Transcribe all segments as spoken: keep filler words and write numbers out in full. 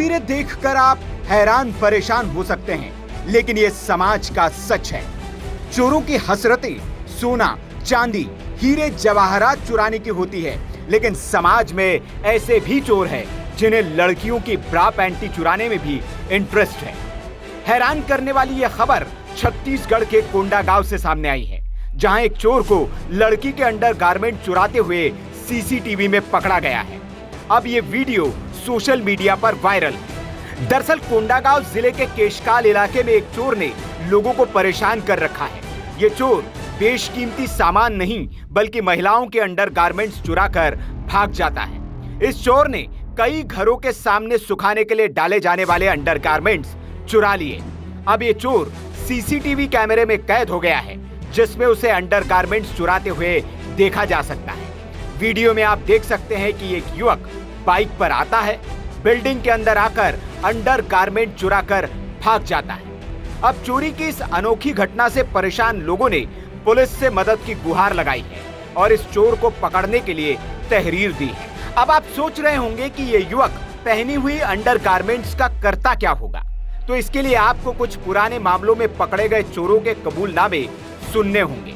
तस्वीरें देखकर आप हैरान परेशान हो सकते हैं, लेकिन ये समाज का सच है। चोरों की हसरतें सोना चांदी हीरे जवाहरात चुराने की होती है, लेकिन समाज में ऐसे भी चोर हैं जिन्हें लड़कियों की ब्रा पैंटी चुराने में भी इंटरेस्ट है। हैरान करने वाली यह खबर छत्तीसगढ़ के कोंडा गांव से सामने आई है, जहां एक चोर को लड़की के अंडरगारमेंट चुराते हुए सीसीटीवी में पकड़ा गया है। अब ये वीडियो सोशल मीडिया पर वायरल। दरअसल कोंडागांव जिले के केशकाल इलाके में एक चोर ने लोगों को परेशान कर रखा है। ये चोर बेशकीमती सामान नहीं बल्कि महिलाओं के अंडरगारमेंट्स चुराकर भाग जाता है। इस चोर ने कई घरों के सामने सुखाने के लिए डाले जाने वाले अंडरगारमेंट्स चुरा लिए। अब ये चोर सीसीटीवी कैमरे में कैद हो गया है, जिसमें उसे अंडरगारमेंट्स चुराते हुए देखा जा सकता है। वीडियो में आप देख सकते हैं कि एक युवक बाइक पर आता है, बिल्डिंग के अंदर आकर अंडरगारमेंट चुराकर भाग जाता है। अब चोरी की इस अनोखी घटना से परेशान लोगों ने पुलिस से मदद की गुहार लगाई है और इस चोर को पकड़ने के लिए तहरीर दी है। अब आप सोच रहे होंगे कि ये युवक पहनी हुई अंडरगारमेंट्स का करता क्या होगा, तो इसके लिए आपको कुछ पुराने मामलों में पकड़े गए चोरों के कबूलनामे सुनने होंगे।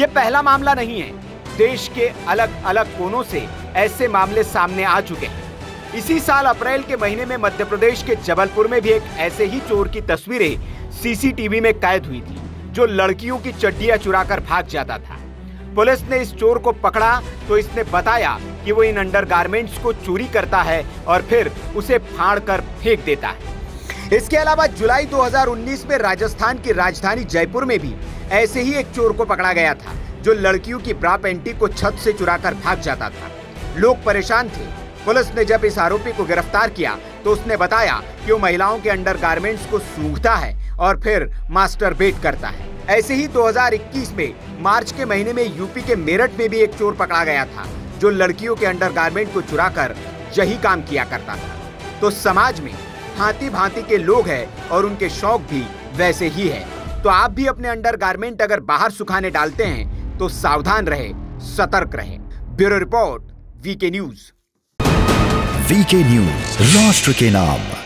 ये पहला मामला नहीं है, देश के अलग अलग कोनों से ऐसे मामले सामने आ चुके हैं। इसी साल अप्रैल के महीने में मध्य प्रदेश के जबलपुर में भी एक ऐसे ही चोर की तस्वीरें सीसीटीवी में कैद हुई थी, जो लड़कियों की चड्डियां चुराकर भाग जाता था। पुलिस ने इस चोर को पकड़ा तो इसने बताया कि वो इन अंडरगारमेंट्स को चोरी करता है और फिर उसे फाड़कर फेंक देता है। इसके अलावा जुलाई दो हज़ार उन्नीस में राजस्थान की राजधानी जयपुर में भी ऐसे ही एक चोर को पकड़ा गया था, जो लड़कियों की ब्रा पैंटी को छत से चुराकर भाग जाता था। लोग परेशान थे। पुलिस ने जब इस आरोपी को गिरफ्तार किया तो उसने बताया कि वो महिलाओं के अंडरगारमेंट्स को सूंघता है और फिर मास्टरबेट करता है। ऐसे ही दो हज़ार इक्कीस में मार्च के महीने में यूपी के मेरठ में भी एक चोर पकड़ा गया था, जो लड़कियों के अंडरगारमेंट को चुराकर यही काम किया करता था। तो समाज में भांति भांति के लोग हैं और उनके शौक भी वैसे ही है। तो आप भी अपने अंडरगारमेंट अगर बाहर सुखाने डालते हैं तो सावधान रहे, सतर्क रहे। Bureau report, VK news. VK news, राष्ट्र के नाम।